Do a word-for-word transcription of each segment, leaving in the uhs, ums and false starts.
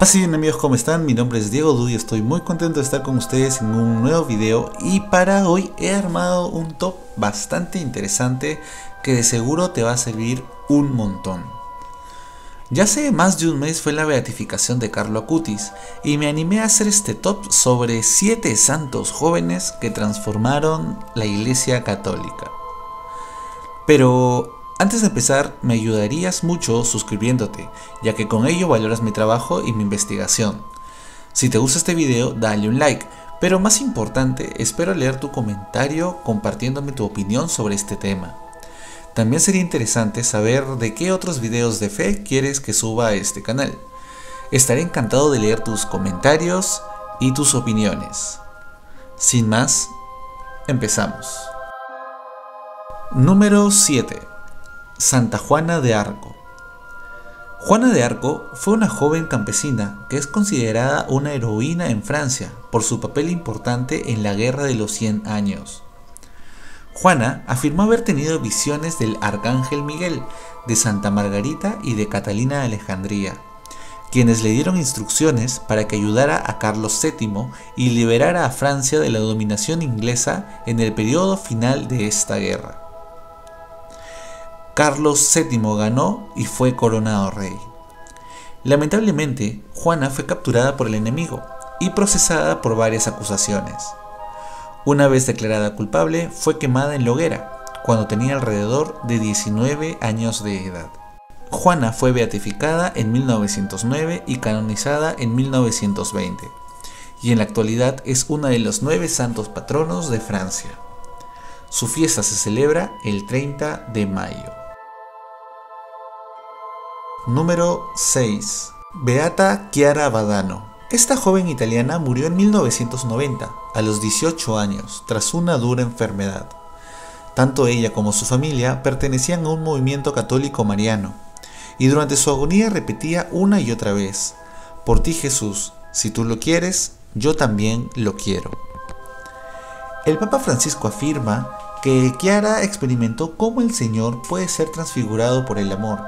Así bien amigos, ¿cómo están? Mi nombre es Diego Du y estoy muy contento de estar con ustedes en un nuevo video. Y para hoy he armado un top bastante interesante que de seguro te va a servir un montón. Ya hace más de un mes fue la beatificación de Carlo Acutis y me animé a hacer este top sobre siete santos jóvenes que transformaron la Iglesia Católica. Pero antes de empezar, me ayudarías mucho suscribiéndote, ya que con ello valoras mi trabajo y mi investigación. Si te gusta este video, dale un like, pero más importante, espero leer tu comentario compartiéndome tu opinión sobre este tema. También sería interesante saber de qué otros videos de fe quieres que suba a este canal. Estaré encantado de leer tus comentarios y tus opiniones. Sin más, empezamos. Número siete. Santa Juana de Arco. Juana de Arco fue una joven campesina que es considerada una heroína en Francia por su papel importante en la Guerra de los cien años. Juana afirmó haber tenido visiones del Arcángel Miguel, de Santa Margarita y de Catalina de Alejandría, quienes le dieron instrucciones para que ayudara a Carlos séptimo y liberara a Francia de la dominación inglesa en el periodo final de esta guerra. Carlos séptimo ganó y fue coronado rey. Lamentablemente, Juana fue capturada por el enemigo y procesada por varias acusaciones. Una vez declarada culpable, fue quemada en la hoguera, cuando tenía alrededor de diecinueve años de edad. Juana fue beatificada en mil novecientos nueve y canonizada en mil novecientos veinte, y en la actualidad es una de los nueve santos patronos de Francia. Su fiesta se celebra el treinta de mayo. Número seis. Beata Chiara Badano. Esta joven italiana murió en mil novecientos noventa, a los dieciocho años, tras una dura enfermedad. Tanto ella como su familia pertenecían a un movimiento católico mariano, y durante su agonía repetía una y otra vez: "Por ti, Jesús, si tú lo quieres, yo también lo quiero". El Papa Francisco afirma que Chiara experimentó cómo el Señor puede ser transfigurado por el amor.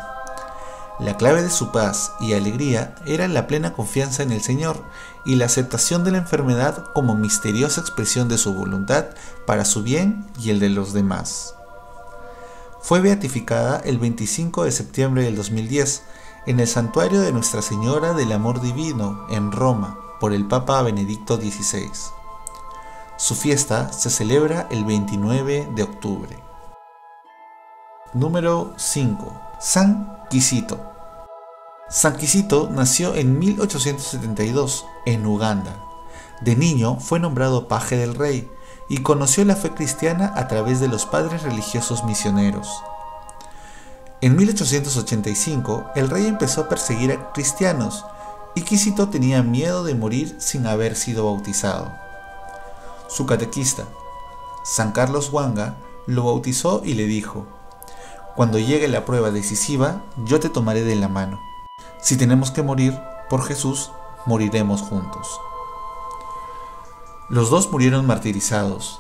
La clave de su paz y alegría era la plena confianza en el Señor y la aceptación de la enfermedad como misteriosa expresión de su voluntad para su bien y el de los demás. Fue beatificada el veinticinco de septiembre del dos mil diez en el santuario de Nuestra Señora del Amor Divino en Roma por el Papa Benedicto dieciséis. Su fiesta se celebra el veintinueve de octubre. Número cinco. San Kizito. San Kizito nació en mil ochocientos setenta y dos en Uganda. De niño fue nombrado paje del rey y conoció la fe cristiana a través de los padres religiosos misioneros. En mil ochocientos ochenta y cinco el rey empezó a perseguir a cristianos y Kizito tenía miedo de morir sin haber sido bautizado. Su catequista, San Carlos Wanga, lo bautizó y le dijo: "Cuando llegue la prueba decisiva, yo te tomaré de la mano. Si tenemos que morir por Jesús, moriremos juntos". Los dos murieron martirizados.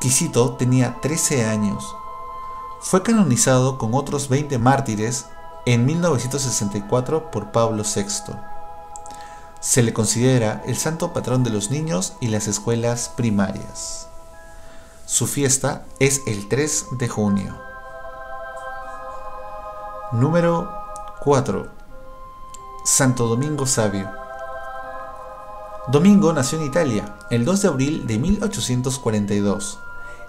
Kizito tenía trece años. Fue canonizado con otros veinte mártires en mil novecientos sesenta y cuatro por Pablo sexto. Se le considera el santo patrón de los niños y las escuelas primarias. Su fiesta es el tres de junio. Número cuatro. Santo Domingo Sabio. Domingo nació en Italia el dos de abril de mil ochocientos cuarenta y dos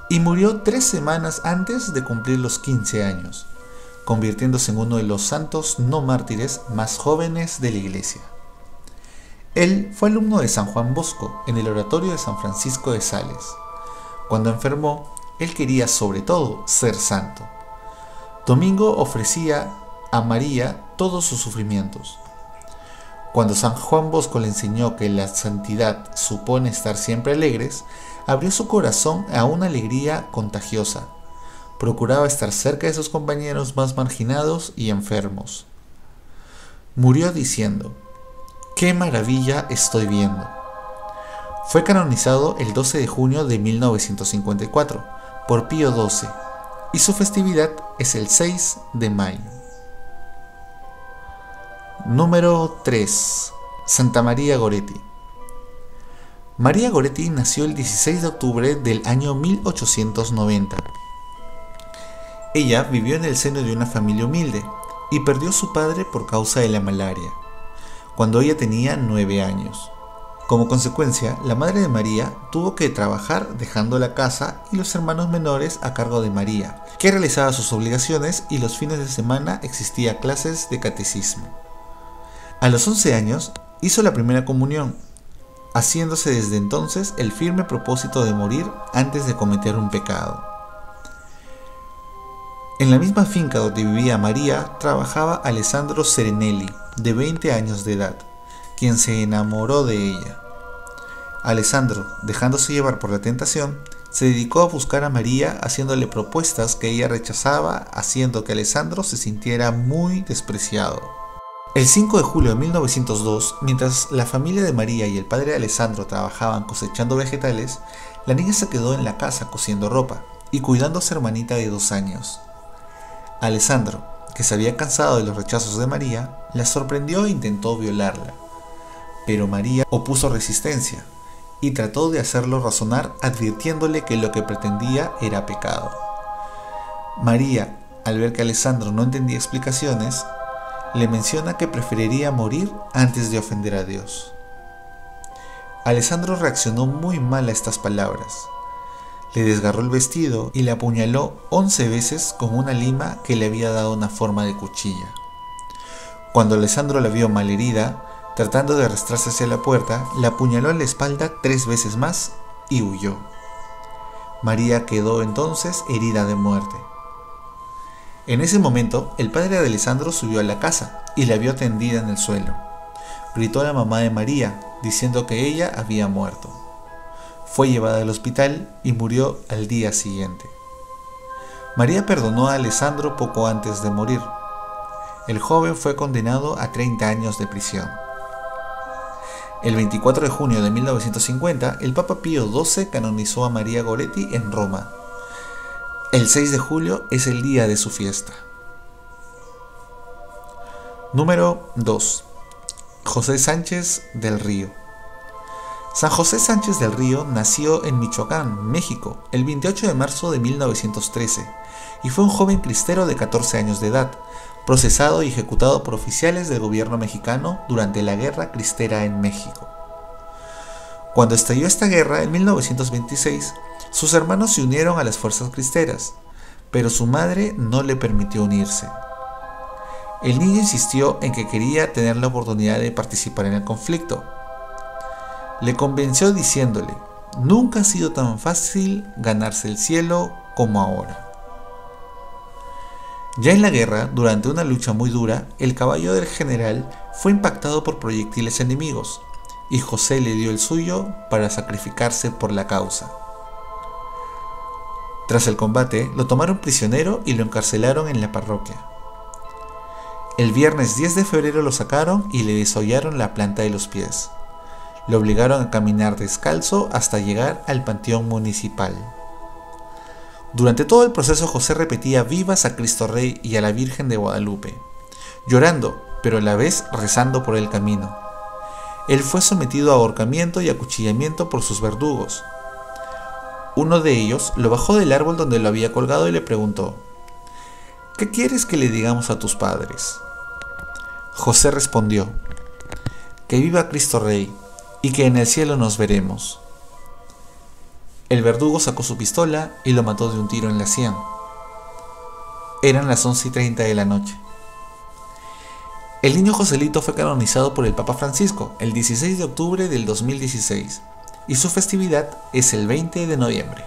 y murió tres semanas antes de cumplir los quince años, convirtiéndose en uno de los santos no mártires más jóvenes de la Iglesia. Él fue alumno de San Juan Bosco en el oratorio de San Francisco de Sales. Cuando enfermó, él quería sobre todo ser santo. Domingo ofrecía a María todos sus sufrimientos. Cuando San Juan Bosco le enseñó que la santidad supone estar siempre alegres, abrió su corazón a una alegría contagiosa. Procuraba estar cerca de sus compañeros más marginados y enfermos. Murió diciendo: "¡Qué maravilla estoy viendo!". Fue canonizado el doce de junio de mil novecientos cincuenta y cuatro por Pío doce y su festividad es el seis de mayo. Número tres. Santa María Goretti. María Goretti nació el dieciséis de octubre del año mil ochocientos noventa. Ella vivió en el seno de una familia humilde y perdió a su padre por causa de la malaria, cuando ella tenía nueve años. Como consecuencia, la madre de María tuvo que trabajar dejando la casa y los hermanos menores a cargo de María, que realizaba sus obligaciones y los fines de semana existía clases de catecismo. A los once años hizo la primera comunión, haciéndose desde entonces el firme propósito de morir antes de cometer un pecado. En la misma finca donde vivía María trabajaba Alessandro Serenelli, de veinte años de edad, quien se enamoró de ella. Alessandro, dejándose llevar por la tentación, se dedicó a buscar a María haciéndole propuestas que ella rechazaba, haciendo que Alessandro se sintiera muy despreciado. El cinco de julio de mil novecientos dos, mientras la familia de María y el padre de Alessandro trabajaban cosechando vegetales, la niña se quedó en la casa cosiendo ropa y cuidando a su hermanita de dos años. Alessandro, que se había cansado de los rechazos de María, la sorprendió e intentó violarla. Pero María opuso resistencia y trató de hacerlo razonar advirtiéndole que lo que pretendía era pecado. María, al ver que Alessandro no entendía explicaciones, le menciona que preferiría morir antes de ofender a Dios. Alessandro reaccionó muy mal a estas palabras. Le desgarró el vestido y le apuñaló once veces con una lima que le había dado una forma de cuchilla. Cuando Alessandro la vio malherida, tratando de arrastrarse hacia la puerta, la apuñaló en la espalda tres veces más y huyó. María quedó entonces herida de muerte. En ese momento, el padre de Alessandro subió a la casa y la vio tendida en el suelo. Gritó a la mamá de María, diciendo que ella había muerto. Fue llevada al hospital y murió al día siguiente. María perdonó a Alessandro poco antes de morir. El joven fue condenado a treinta años de prisión. El veinticuatro de junio de mil novecientos cincuenta, el Papa Pío doce canonizó a María Goretti en Roma. El seis de julio es el día de su fiesta. Número dos. José Sánchez del Río. San José Sánchez del Río nació en Michoacán, México, el veintiocho de marzo de mil novecientos trece y fue un joven cristero de catorce años de edad, procesado y ejecutado por oficiales del gobierno mexicano durante la Guerra Cristera en México. Cuando estalló esta guerra en mil novecientos veintiséis, sus hermanos se unieron a las fuerzas cristeras, pero su madre no le permitió unirse. El niño insistió en que quería tener la oportunidad de participar en el conflicto. Le convenció diciéndole: "Nunca ha sido tan fácil ganarse el cielo como ahora". Ya en la guerra, durante una lucha muy dura, el caballo del general fue impactado por proyectiles enemigos, y José le dio el suyo para sacrificarse por la causa. Tras el combate, lo tomaron prisionero y lo encarcelaron en la parroquia. El viernes diez de febrero lo sacaron y le desollaron la planta de los pies. Lo obligaron a caminar descalzo hasta llegar al panteón municipal. Durante todo el proceso José repetía vivas a Cristo Rey y a la Virgen de Guadalupe, llorando, pero a la vez rezando por el camino. Él fue sometido a ahorcamiento y acuchillamiento por sus verdugos. Uno de ellos lo bajó del árbol donde lo había colgado y le preguntó: "¿Qué quieres que le digamos a tus padres?". José respondió: "Que viva Cristo Rey y que en el cielo nos veremos". El verdugo sacó su pistola y lo mató de un tiro en la sien. Eran las once y treinta de la noche. El niño Joselito fue canonizado por el Papa Francisco el dieciséis de octubre del dos mil dieciséis y su festividad es el veinte de noviembre.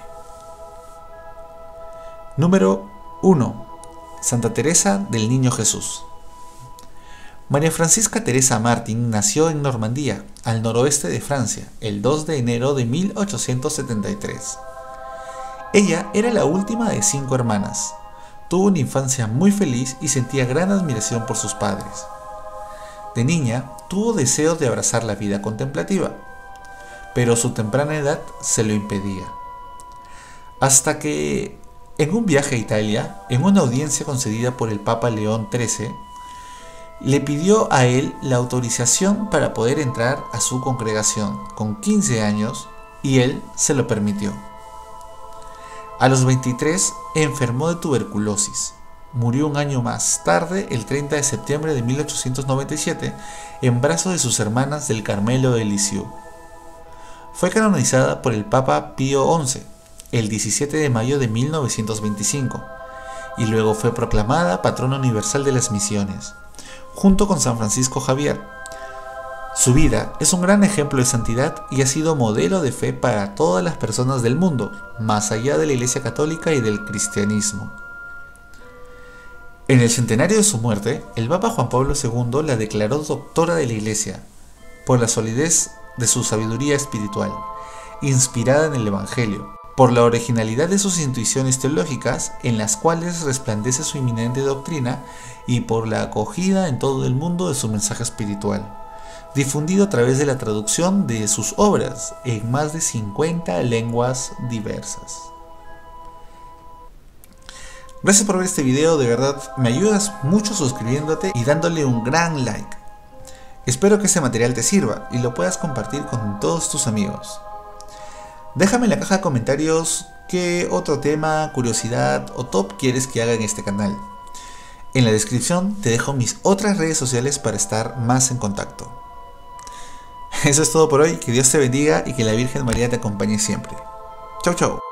Número uno. Santa Teresa del Niño Jesús. María Francisca Teresa Martín nació en Normandía, al noroeste de Francia, el dos de enero de mil ochocientos setenta y tres. Ella era la última de cinco hermanas. Tuvo una infancia muy feliz y sentía gran admiración por sus padres. De niña, tuvo deseos de abrazar la vida contemplativa, pero su temprana edad se lo impedía. Hasta que, en un viaje a Italia, en una audiencia concedida por el Papa León trece, le pidió a él la autorización para poder entrar a su congregación con quince años y él se lo permitió. A los veintitrés enfermó de tuberculosis. Murió un año más tarde, el treinta de septiembre de mil ochocientos noventa y siete, en brazos de sus hermanas del Carmelo de Lisieux. Fue canonizada por el Papa Pío once el diecisiete de mayo de mil novecientos veinticinco y luego fue proclamada patrona universal de las misiones, junto con San Francisco Javier. Su vida es un gran ejemplo de santidad y ha sido modelo de fe para todas las personas del mundo, más allá de la Iglesia Católica y del cristianismo. En el centenario de su muerte, el Papa Juan Pablo segundo la declaró doctora de la Iglesia, por la solidez de su sabiduría espiritual, inspirada en el Evangelio, por la originalidad de sus intuiciones teológicas, en las cuales resplandece su inminente doctrina, y por la acogida en todo el mundo de su mensaje espiritual, difundido a través de la traducción de sus obras en más de cincuenta lenguas diversas. Gracias por ver este video, de verdad me ayudas mucho suscribiéndote y dándole un gran like. Espero que este material te sirva y lo puedas compartir con todos tus amigos. Déjame en la caja de comentarios qué otro tema, curiosidad o top quieres que haga en este canal. En la descripción te dejo mis otras redes sociales para estar más en contacto. Eso es todo por hoy, que Dios te bendiga y que la Virgen María te acompañe siempre. Chau chau.